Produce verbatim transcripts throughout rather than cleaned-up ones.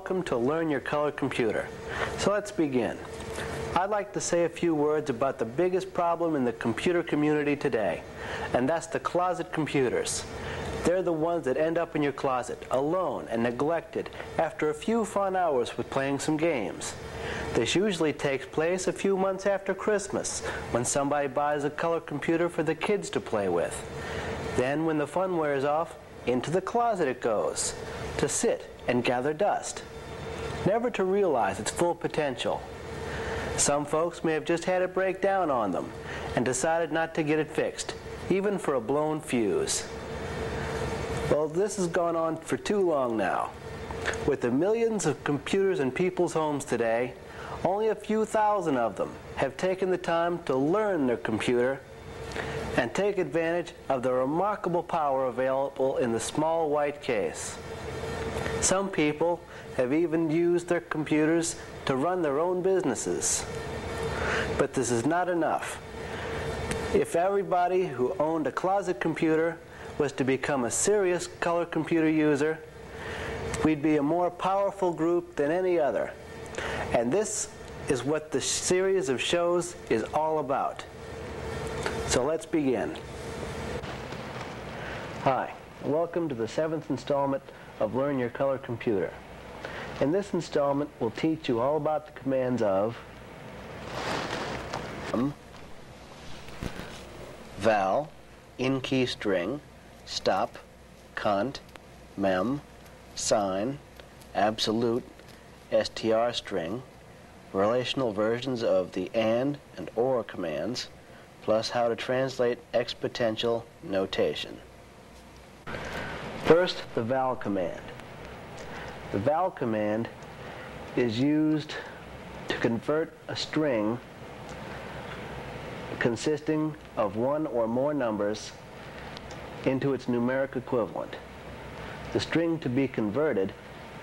Welcome to Learn Your Color Computer. So let's begin. I'd like to say a few words about the biggest problem in the computer community today, and that's the closet computers. They're the ones that end up in your closet, alone and neglected, after a few fun hours with playing some games. This usually takes place a few months after Christmas, when somebody buys a color computer for the kids to play with. Then, when the fun wears off, into the closet it goes, to sit and gather dust, never to realize its full potential. Some folks may have just had it break down on them and decided not to get it fixed, even for a blown fuse. Well, this has gone on for too long now. With the millions of computers in people's homes today, only a few thousand of them have taken the time to learn their computer and take advantage of the remarkable power available in the small white case. Some people have even used their computers to run their own businesses. But this is not enough. If everybody who owned a closet computer was to become a serious color computer user, we'd be a more powerful group than any other. And this is what the series of shows is all about. So let's begin. Hi, welcome to the seventh installment of Learn Your Color Computer. In this installment, we'll teach you all about the commands of M E M, V A L, INKEY$ string, STOP, CONT, MEM, SIGN, ABSOLUTE, S T R string, relational versions of the AND and OR commands, plus how to translate exponential notation. First, the V A L command. The V A L command is used to convert a string consisting of one or more numbers into its numeric equivalent. The string to be converted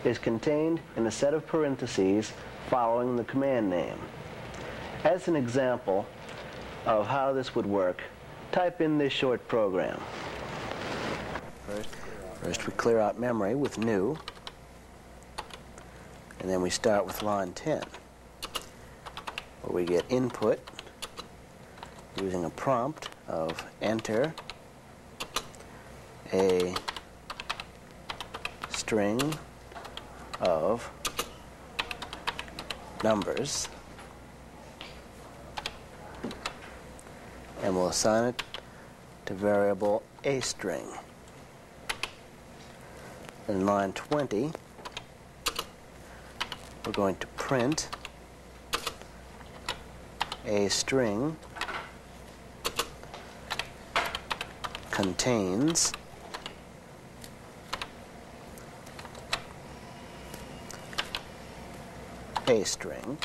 is contained in a set of parentheses following the command name. As an example of how this would work, type in this short program. First we clear out memory with new, and then we start with line ten, where we get input using a prompt of enter a string of numbers, and we'll assign it to variable a string. In line twenty, we're going to print a string contains a string,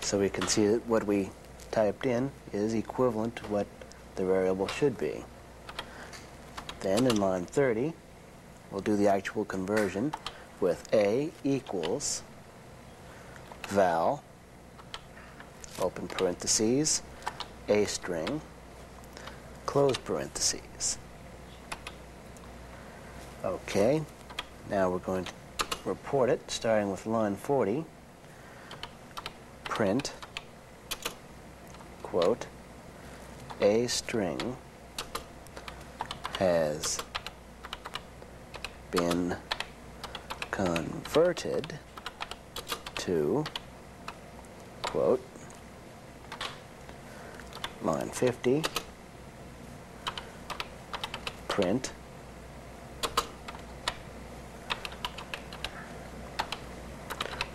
so we can see that what we typed in is equivalent to what the variable should be. Then in line thirty, we'll do the actual conversion with A equals val, open parentheses, a string, close parentheses. Okay, now we're going to report it, starting with line forty, print, quote, a string has been converted to, quote, line fifty, print,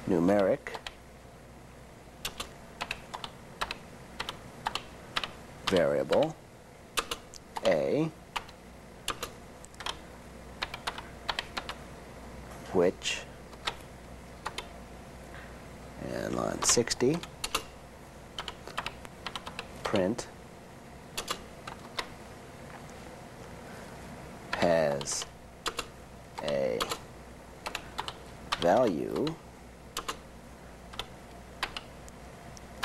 numeric, variable, a, which, and line sixty, print, has a value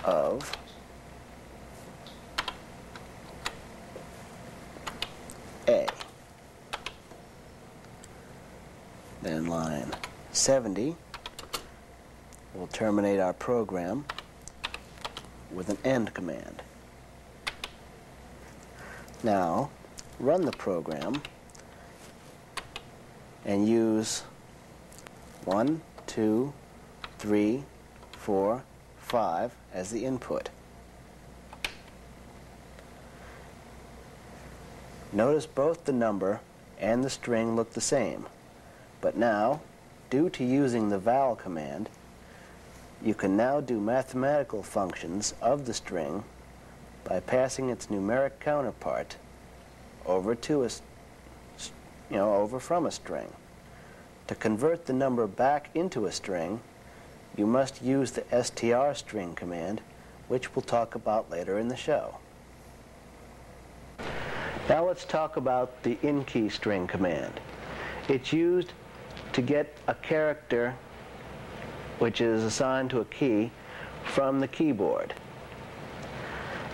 of a. Then line seventy. We'll terminate our program with an AND command. Now, run the program and use one, two, three, four, five as the input. Notice both the number and the string look the same, but now, due to using the VAL command, you can now do mathematical functions of the string by passing its numeric counterpart over to a, you know, over from a string. To convert the number back into a string, you must use the S T R string command, which we'll talk about later in the show. Now let's talk about the INKEY$ string command. It's used to get a character which is assigned to a key from the keyboard.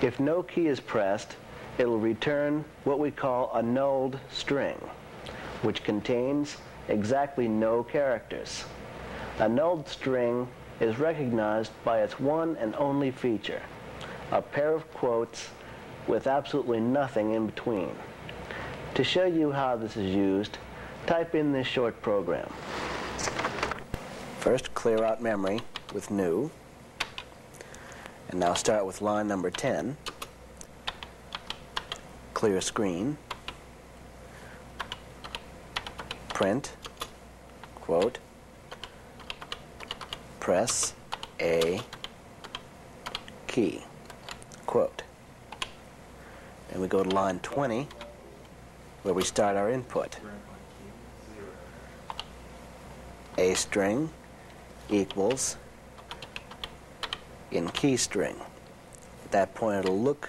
If no key is pressed, it'll return what we call a nulled string, which contains exactly no characters. A nulled string is recognized by its one and only feature, a pair of quotes with absolutely nothing in between. To show you how this is used, type in this short program. First, clear out memory with new, and now start with line number ten. Clear screen, print, quote, press a key, quote. Then we go to line twenty, where we start our input. A string equals in key string. At that point, it'll look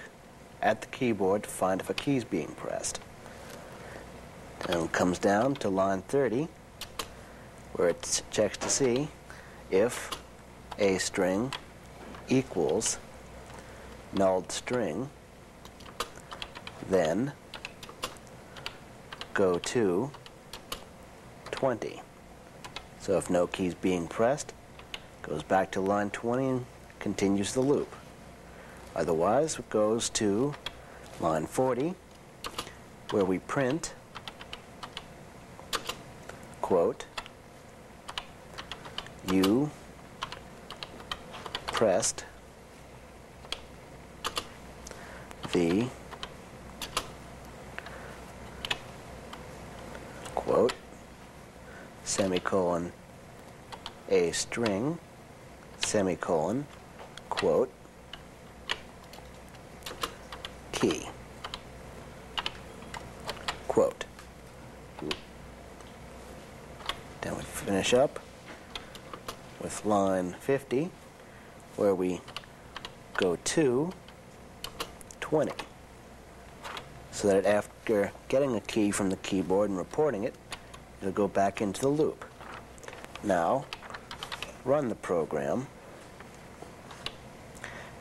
at the keyboard to find if a key is being pressed. Then it comes down to line thirty, where it checks to see if a string equals nulled string, then go to twenty. So if no key is being pressed, goes back to line twenty and continues the loop. Otherwise, it goes to line forty, where we print, quote, you pressed the, quote, semicolon, a string, semicolon, quote, key, quote. Then we finish up with line fifty, where we go to twenty, so that after getting a key from the keyboard and reporting it, it'll go back into the loop. Now, run the program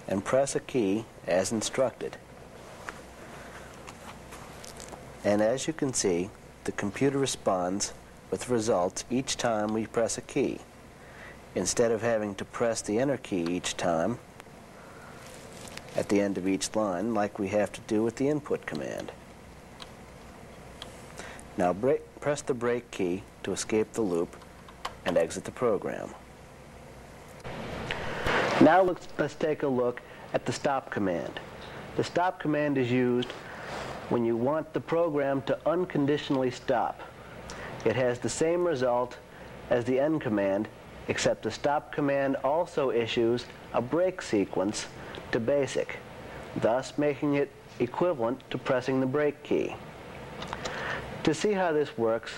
and press a key as instructed. And as you can see, the computer responds with results each time we press a key. Instead of having to press the enter key each time at the end of each line, like we have to do with the input command. Now break, press the break key to escape the loop and exit the program. Now let's, let's take a look at the STOP command. The STOP command is used when you want the program to unconditionally stop. It has the same result as the AND command, except the STOP command also issues a break sequence to BASIC, thus making it equivalent to pressing the break key. To see how this works,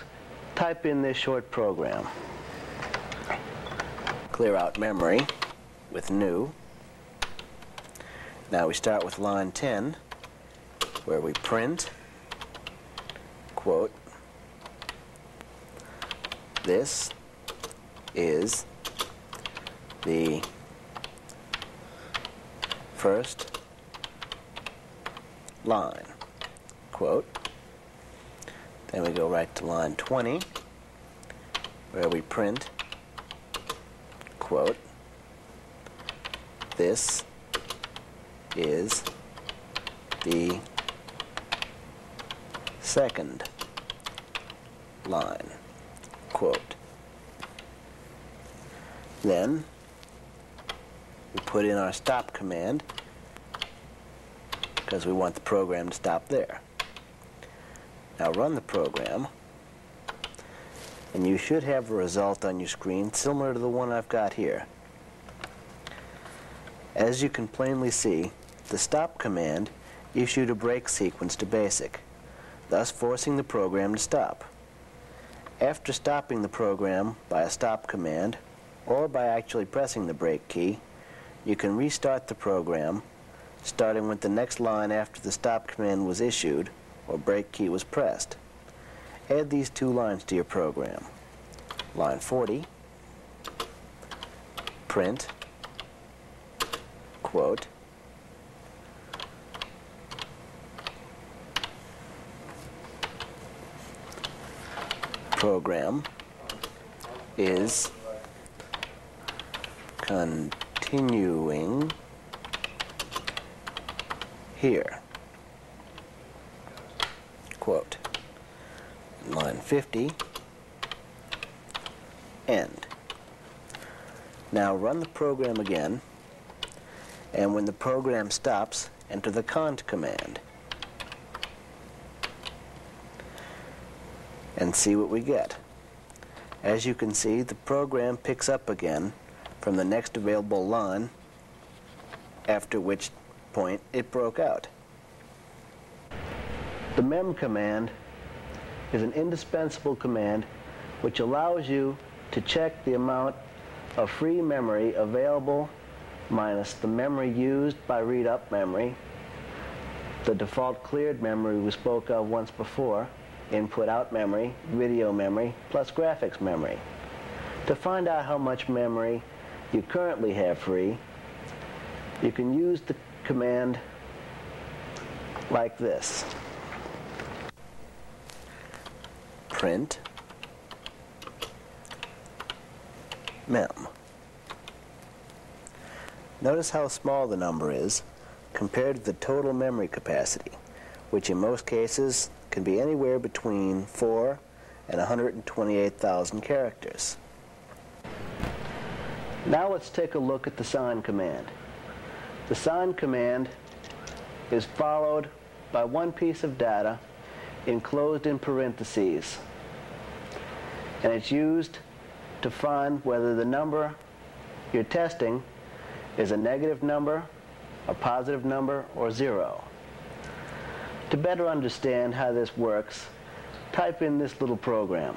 type in this short program. Clear out memory with new. Now we start with line ten, where we print, quote, this is the first line, quote. Then we go right to line twenty, where we print, quote, this is the second line, quote. Then we put in our stop command because we want the program to stop there. Now run the program, and you should have a result on your screen similar to the one I've got here. As you can plainly see, the stop command issued a break sequence to BASIC, thus forcing the program to stop. After stopping the program by a stop command, or by actually pressing the break key, you can restart the program, starting with the next line after the stop command was issued, or break key was pressed. Add these two lines to your program. Line forty, print, quote, program is continuing here, quote. Line fifty, end. Now run the program again, and when the program stops, enter the CONT command and see what we get. As you can see, the program picks up again from the next available line, after which point it broke out. The MEM command is an indispensable command which allows you to check the amount of free memory available minus the memory used by read-up memory, the default cleared memory we spoke of once before, input-out memory, video memory, plus graphics memory. To find out how much memory you currently have free, you can use the command like this. Print MEM. Notice how small the number is compared to the total memory capacity, which in most cases can be anywhere between four and one hundred twenty-eight thousand characters. Now let's take a look at the sign command. The sign command is followed by one piece of data enclosed in parentheses, and it's used to find whether the number you're testing is a negative number, a positive number, or zero. To better understand how this works, type in this little program.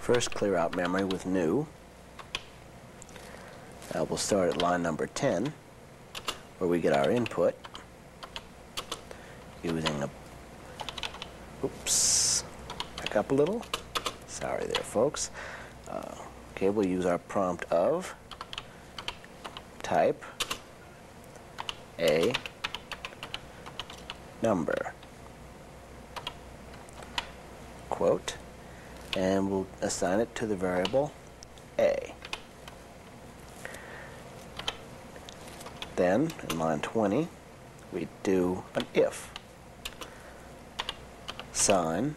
First, clear out memory with new. Now we'll start at line number ten, where we get our input using a, oops, back up a little. Sorry there, folks. Uh, okay, we'll use our prompt of type a number, quote, and we'll assign it to the variable a. Then, in line twenty, we do an if. Sign,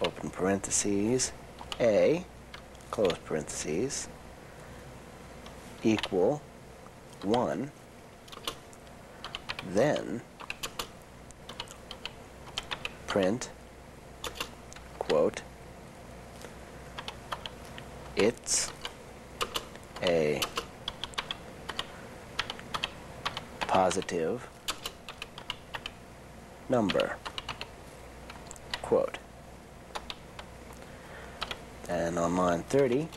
open parentheses, a, close parentheses, equal one, then print, quote, it's a positive number, quote. And on line thirty,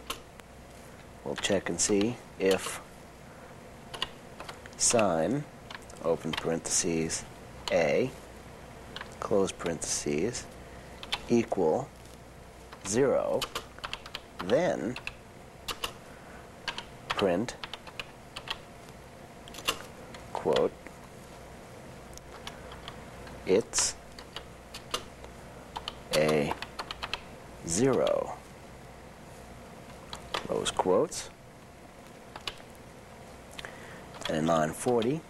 we'll check and see if sign, open parentheses, a, close parentheses, equal zero, then print, quote, it's a zero, close quotes, and nine forty.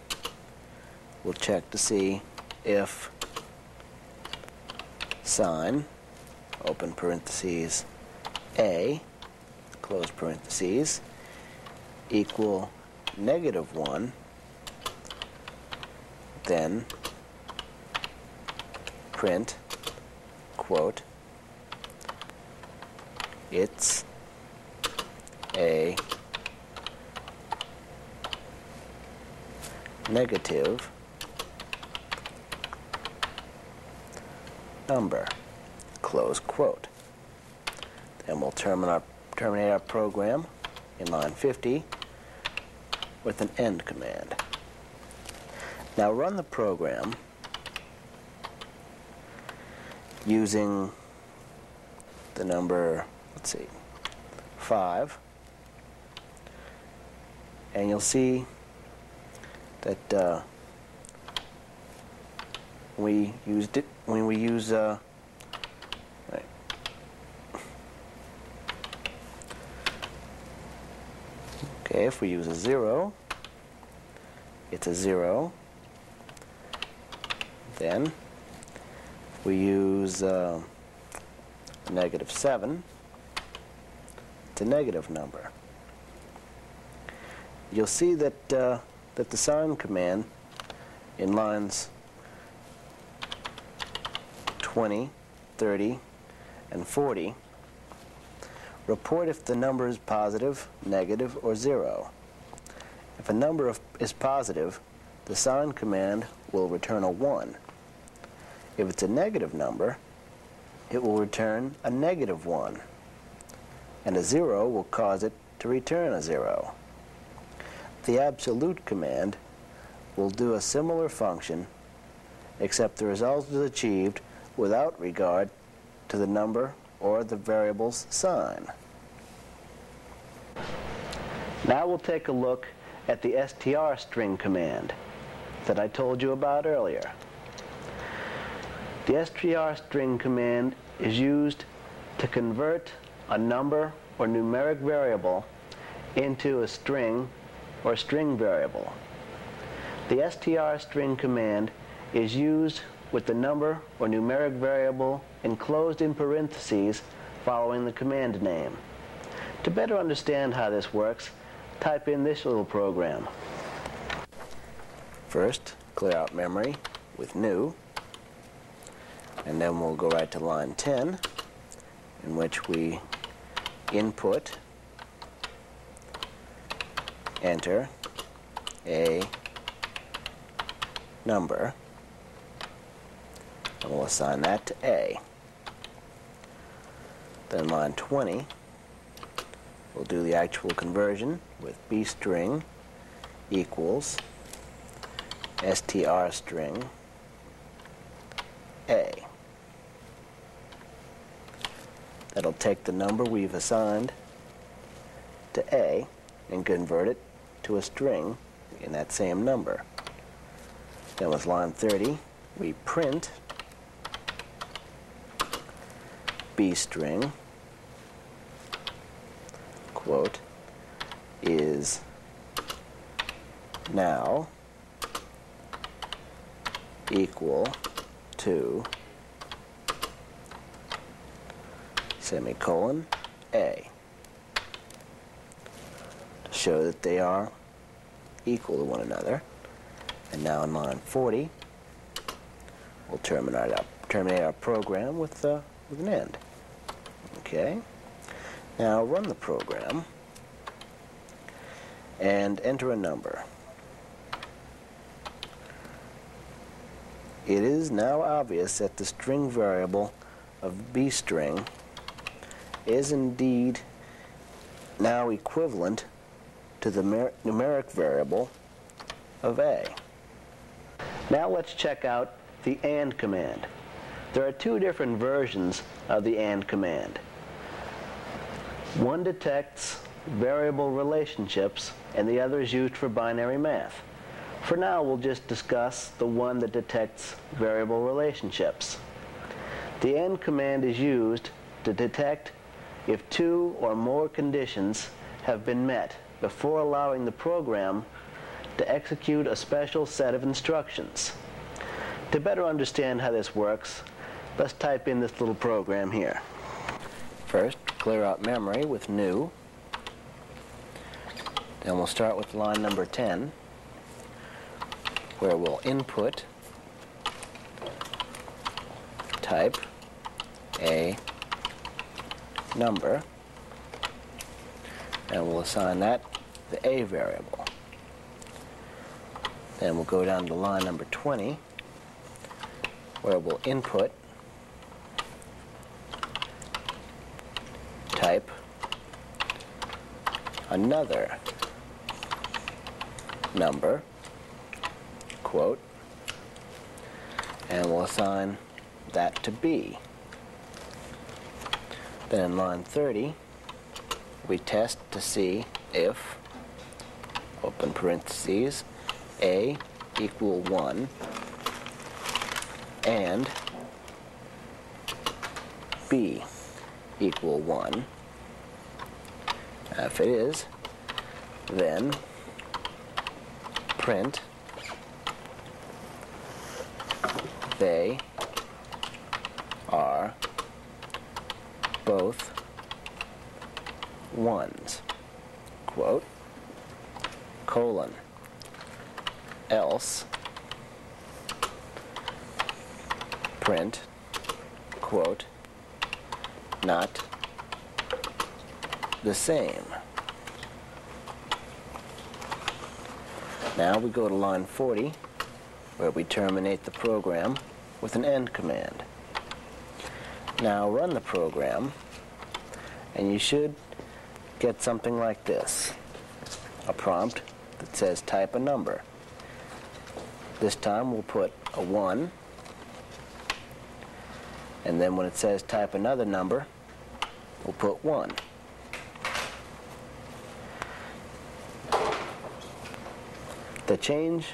We'll check to see if sign, open parentheses, A, close parentheses, equal negative one, then print, quote, it's a negative number, close quote. Then we'll terminate our, terminate our program in line fifty with an end command. Now run the program using the number, let's see, five, and you'll see that uh, we used it when we use uh, right. Okay, if we use a zero, it's a zero. Then we use uh, negative seven, it's a negative number. You'll see that uh, that the sign command in lines twenty, thirty, and forty report if the number is positive, negative, or zero. If a number of, is positive, the sign command will return a one. If it's a negative number, it will return a negative one, and a zero will cause it to return a zero. The absolute command will do a similar function, except the result is achieved without regard to the number or the variable's sign. Now we'll take a look at the S T R string command that I told you about earlier. The S T R string command is used to convert a number or numeric variable into a string or string variable. The S T R string command is used with the number or numeric variable enclosed in parentheses following the command name. To better understand how this works, type in this little program. First, clear out memory with new, and then we'll go right to line ten, in which we input, enter a number, and we'll assign that to A. Then line twenty, we'll do the actual conversion with B string equals S T R string A. That'll take the number we've assigned to A and convert it to a string in that same number. Then with line thirty, we print B string, quote, is now equal to semicolon A, to show that they are equal to one another. And now in line forty, we'll terminate our, terminate our program with, uh, with an end. Okay, now run the program and enter a number. It is now obvious that the string variable of B string is indeed now equivalent to the numeric variable of A. Now let's check out the AND command. There are two different versions of the AND command. One detects variable relationships and the other is used for binary math. For now, we'll just discuss the one that detects variable relationships. The AND command is used to detect if two or more conditions have been met before allowing the program to execute a special set of instructions. To better understand how this works, let's type in this little program here. First, clear out memory with new. Then we'll start with line number ten, where we'll input type a number, and we'll assign that the a variable. Then we'll go down to line number twenty, where we'll input type another number, quote, and we'll assign that to B. Then in line thirty, we test to see if, open parentheses, A equal one and B equal one. If it is, then print they are both ones, quote, colon, else, print, quote, not the same. Now we go to line forty, where we terminate the program with an end command. Now run the program, and you should get something like this, a prompt that says type a number. This time we'll put a one, and then when it says type another number, we'll put one. The change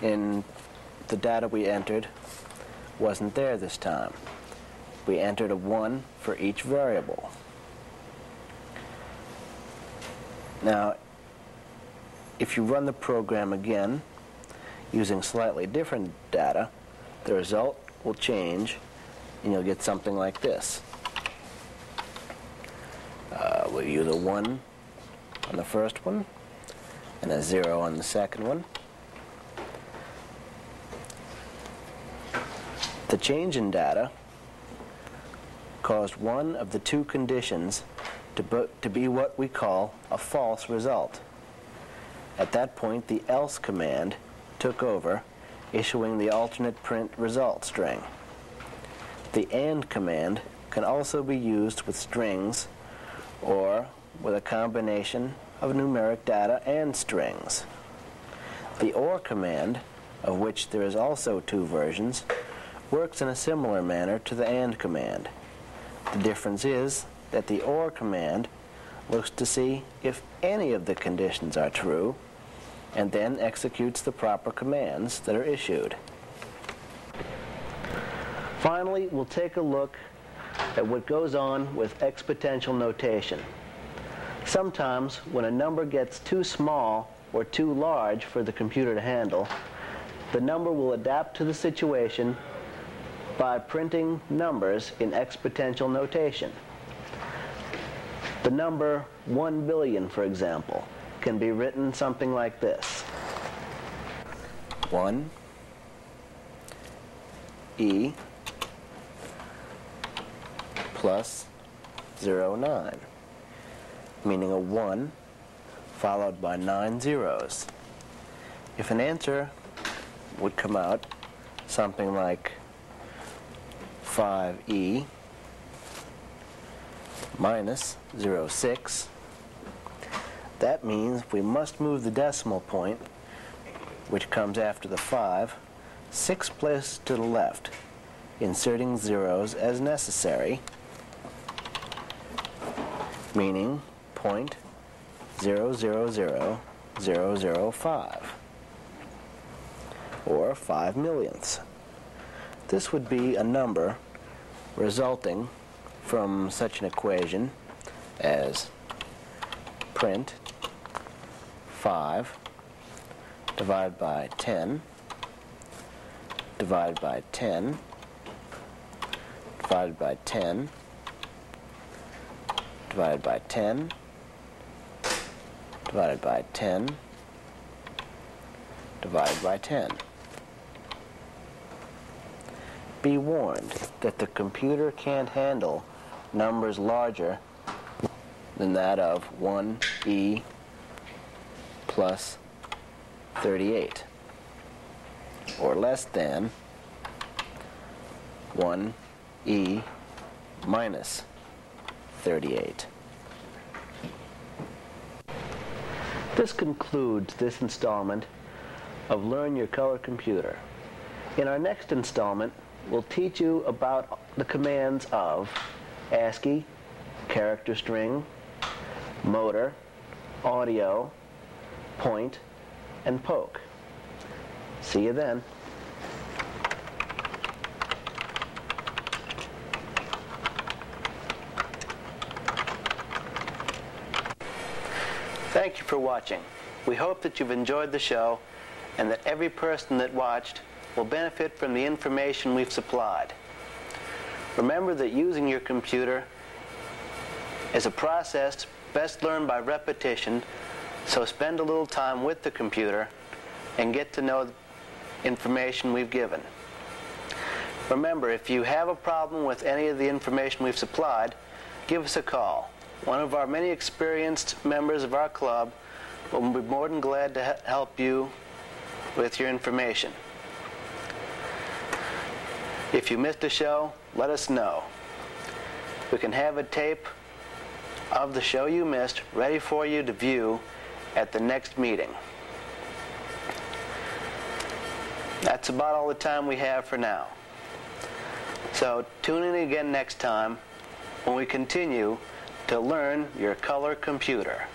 in the data we entered wasn't there this time. We entered a one for each variable. Now, if you run the program again using slightly different data, the result will change and you'll get something like this. Uh, we'll use a one on the first one and a zero on the second one. The change in data caused one of the two conditions to, to be what we call a false result. At that point, the else command took over, issuing the alternate print result string. The AND command can also be used with strings or with a combination of numeric data and strings. The OR command, of which there is also two versions, works in a similar manner to the AND command. The difference is that the OR command looks to see if any of the conditions are true and then executes the proper commands that are issued. Finally, we'll take a look at what goes on with exponential notation. Sometimes, when a number gets too small or too large for the computer to handle, the number will adapt to the situation by printing numbers in exponential notation. The number one billion, for example, can be written something like this. one e plus zero nine, meaning a one followed by nine zeros. If an answer would come out something like five e minus zero six, that means we must move the decimal point, which comes after the five, six places to the left, inserting zeros as necessary, meaning point zero zero zero zero zero five, or five millionths. This would be a number resulting from such an equation as print five, divide by ten, divide by ten, divide by ten, divide by ten, divided by ten, divided by ten. Be warned that the computer can't handle numbers larger than that of one e plus thirty-eight, or less than one e minus thirty-eight. This concludes this installment of Learn Your Color Computer. In our next installment, we'll teach you about the commands of ASCII, character string, motor, audio, point, and poke. See you then. Thank you for watching. We hope that you've enjoyed the show and that every person that watched will benefit from the information we've supplied. Remember that using your computer is a process best learned by repetition, so spend a little time with the computer and get to know the information we've given. Remember, if you have a problem with any of the information we've supplied, give us a call. One of our many experienced members of our club will be more than glad to help you with your information. If you missed a show, let us know. We can have a tape of the show you missed ready for you to view at the next meeting. That's about all the time we have for now. So tune in again next time when we continue to Learn Your Color Computer.